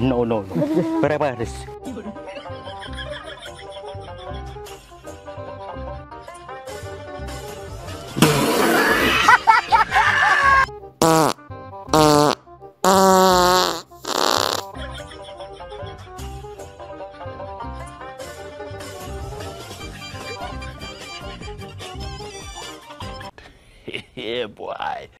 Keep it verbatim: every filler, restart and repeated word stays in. No, no, no. Berapa harus? Yeah, boy.